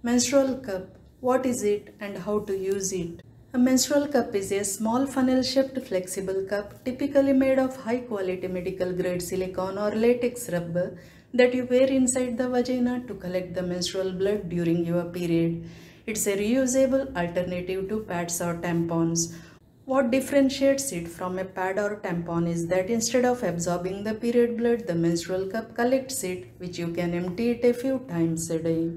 Menstrual cup. What is it and how to use it? A menstrual cup is a small funnel-shaped flexible cup typically made of high-quality medical-grade silicone or latex rubber that you wear inside the vagina to collect the menstrual blood during your period. It's a reusable alternative to pads or tampons. What differentiates it from a pad or tampon is that instead of absorbing the period blood, the menstrual cup collects it, which you can empty it a few times a day.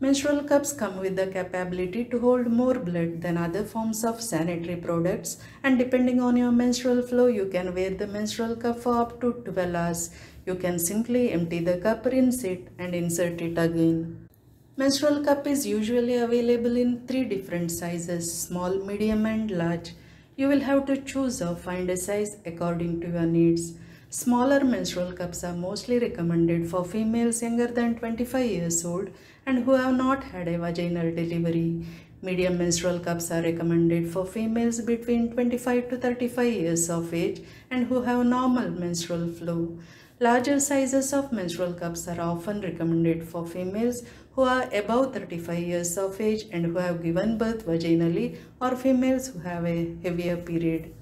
Menstrual cups come with the capability to hold more blood than other forms of sanitary products, and depending on your menstrual flow, you can wear the menstrual cup for up to 12 hours. You can simply empty the cup, rinse it, and insert it again. Menstrual cup is usually available in 3 different sizes: small, medium, and large. You will have to choose or find a size according to your needs. Smaller menstrual cups are mostly recommended for females younger than 25 years old and who have not had a vaginal delivery. Medium menstrual cups are recommended for females between 25 to 35 years of age and who have normal menstrual flow. Larger sizes of menstrual cups are often recommended for females who are above 35 years of age and who have given birth vaginally, or females who have a heavier period.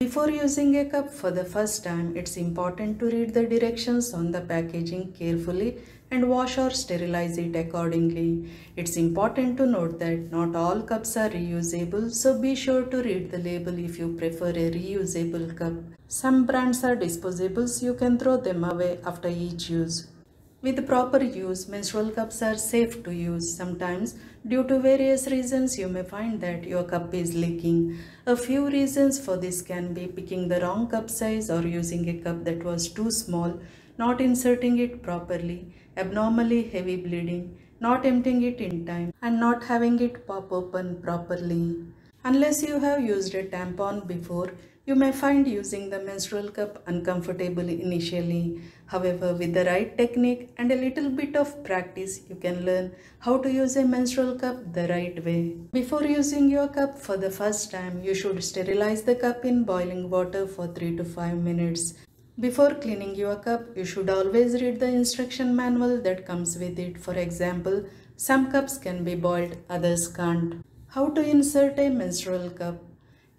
Before using a cup for the first time, it's important to read the directions on the packaging carefully and wash or sterilize it accordingly. It's important to note that not all cups are reusable, so be sure to read the label if you prefer a reusable cup. Some brands are disposable, so you can throw them away after each use. With proper use, menstrual cups are safe to use. Sometimes, due to various reasons, you may find that your cup is leaking. A few reasons for this can be picking the wrong cup size or using a cup that was too small, not inserting it properly, abnormally heavy bleeding, not emptying it in time, and not having it pop open properly. Unless you have used a tampon before, you may find using the menstrual cup uncomfortable initially. However, with the right technique and a little bit of practice, you can learn how to use a menstrual cup the right way. Before using your cup for the first time, you should sterilize the cup in boiling water for 3 to 5 minutes. Before cleaning your cup, you should always read the instruction manual that comes with it. For example, some cups can be boiled, others can't. How to insert a menstrual cup.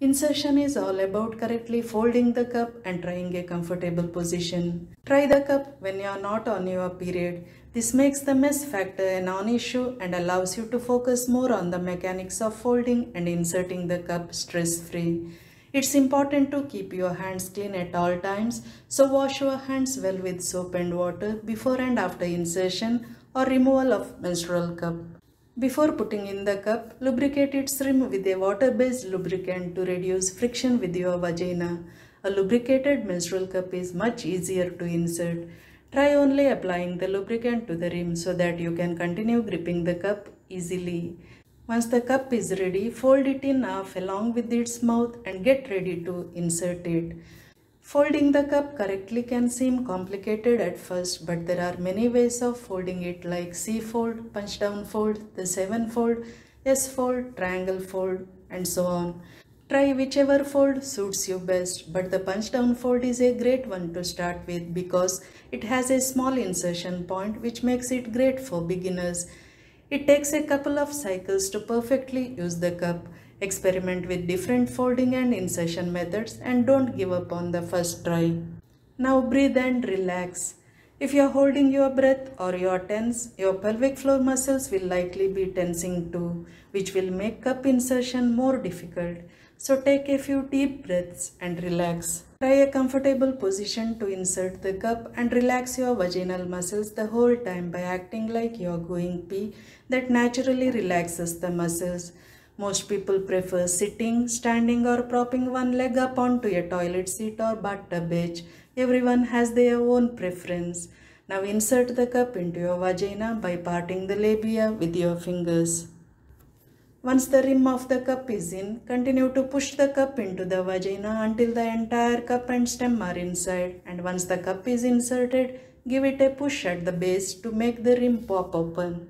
Insertion is all about correctly folding the cup and trying a comfortable position. Try the cup when you are not on your period. This makes the mess factor a non-issue and allows you to focus more on the mechanics of folding and inserting the cup stress-free. It's important to keep your hands clean at all times, so wash your hands well with soap and water before and after insertion or removal of menstrual cup. Before putting in the cup, lubricate its rim with a water-based lubricant to reduce friction with your vagina. A lubricated menstrual cup is much easier to insert. Try only applying the lubricant to the rim so that you can continue gripping the cup easily. Once the cup is ready, fold it in half along with its mouth and get ready to insert it. Folding the cup correctly can seem complicated at first, but there are many ways of folding it, like C-fold, punch-down fold, the 7-fold, S-fold, triangle fold, and so on. Try whichever fold suits you best, but the punch-down fold is a great one to start with because it has a small insertion point, which makes it great for beginners. It takes a couple of cycles to perfectly use the cup. Experiment with different folding and insertion methods and don't give up on the first try. Now breathe and relax. If you are holding your breath or you are tense, your pelvic floor muscles will likely be tensing too, which will make cup insertion more difficult. So take a few deep breaths and relax. Try a comfortable position to insert the cup and relax your vaginal muscles the whole time by acting like you are going pee. That naturally relaxes the muscles. Most people prefer sitting, standing, or propping one leg up onto a toilet seat or bathtub edge. Everyone has their own preference. Now insert the cup into your vagina by parting the labia with your fingers. Once the rim of the cup is in, continue to push the cup into the vagina until the entire cup and stem are inside. And once the cup is inserted, give it a push at the base to make the rim pop open.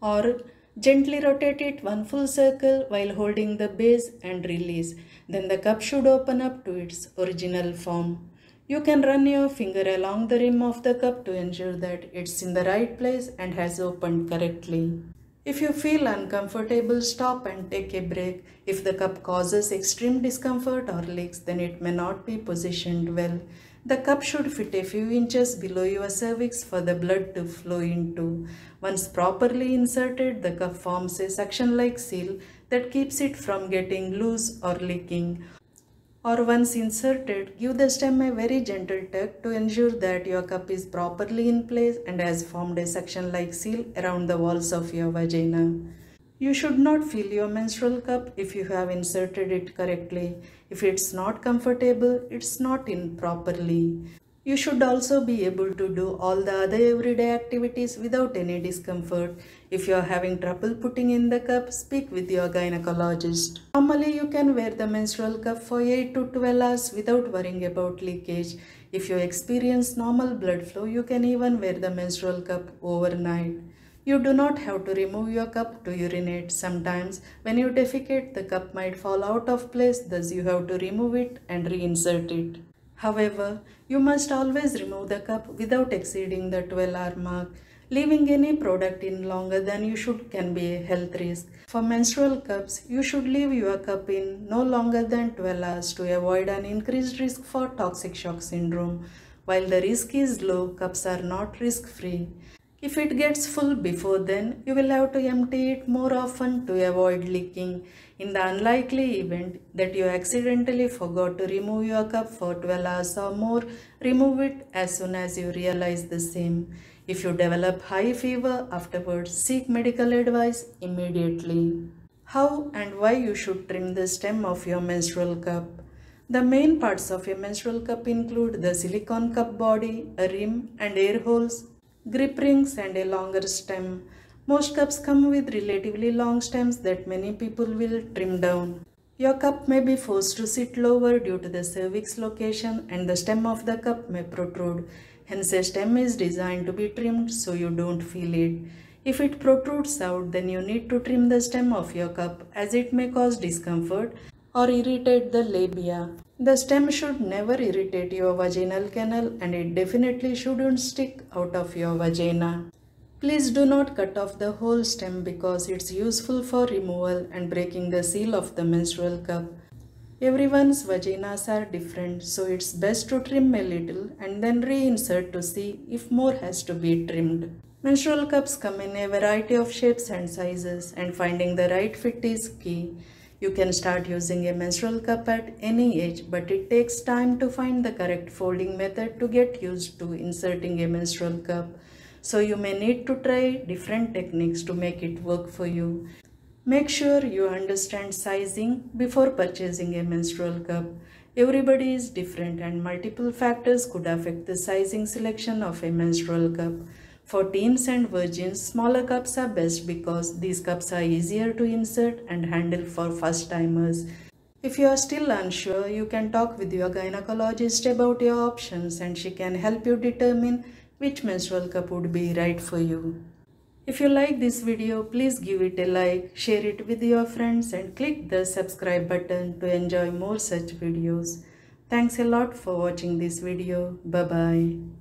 Or gently rotate it one full circle while holding the base and release. Then the cup should open up to its original form. You can run your finger along the rim of the cup to ensure that it's in the right place and has opened correctly. If you feel uncomfortable, stop and take a break. If the cup causes extreme discomfort or leaks, then it may not be positioned well. The cup should fit a few inches below your cervix for the blood to flow into. Once properly inserted, the cup forms a suction-like seal that keeps it from getting loose or leaking. Or once inserted, give the stem a very gentle tug to ensure that your cup is properly in place and has formed a suction-like seal around the walls of your vagina. You should not fill your menstrual cup if you have inserted it correctly. If it's not comfortable, it's not in properly. You should also be able to do all the other everyday activities without any discomfort. If you are having trouble putting in the cup, speak with your gynecologist. Normally, you can wear the menstrual cup for 8 to 12 hours without worrying about leakage. If you experience normal blood flow, you can even wear the menstrual cup overnight. You do not have to remove your cup to urinate. Sometimes, when you defecate, the cup might fall out of place, thus you have to remove it and reinsert it. However, you must always remove the cup without exceeding the 12-hour mark. Leaving any product in longer than you should can be a health risk. For menstrual cups, you should leave your cup in no longer than 12 hours to avoid an increased risk for toxic shock syndrome. While the risk is low, cups are not risk-free. If it gets full before then, you will have to empty it more often to avoid leaking. In the unlikely event that you accidentally forgot to remove your cup for 12 hours or more, remove it as soon as you realize the same. If you develop high fever afterwards, seek medical advice immediately. How and why you should trim the stem of your menstrual cup. The main parts of a menstrual cup include the silicone cup body, a rim and air holes, grip rings and a longer stem. Most cups come with relatively long stems that many people will trim down. Your cup may be forced to sit lower due to the cervix location and the stem of the cup may protrude. Hence, a stem is designed to be trimmed so you don't feel it. If it protrudes out, then you need to trim the stem of your cup as it may cause discomfort or irritate the labia. The stem should never irritate your vaginal canal and it definitely shouldn't stick out of your vagina. Please do not cut off the whole stem because it's useful for removal and breaking the seal of the menstrual cup. Everyone's vaginas are different, so it's best to trim a little and then reinsert to see if more has to be trimmed. Menstrual cups come in a variety of shapes and sizes, and finding the right fit is key. You can start using a menstrual cup at any age, but it takes time to find the correct folding method to get used to inserting a menstrual cup. So you may need to try different techniques to make it work for you. Make sure you understand sizing before purchasing a menstrual cup. Everybody is different and multiple factors could affect the sizing selection of a menstrual cup. For teens and virgins, smaller cups are best because these cups are easier to insert and handle for first-timers. If you are still unsure, you can talk with your gynecologist about your options and she can help you determine which menstrual cup would be right for you. If you like this video, please give it a like, share it with your friends and click the subscribe button to enjoy more such videos. Thanks a lot for watching this video. Bye-bye.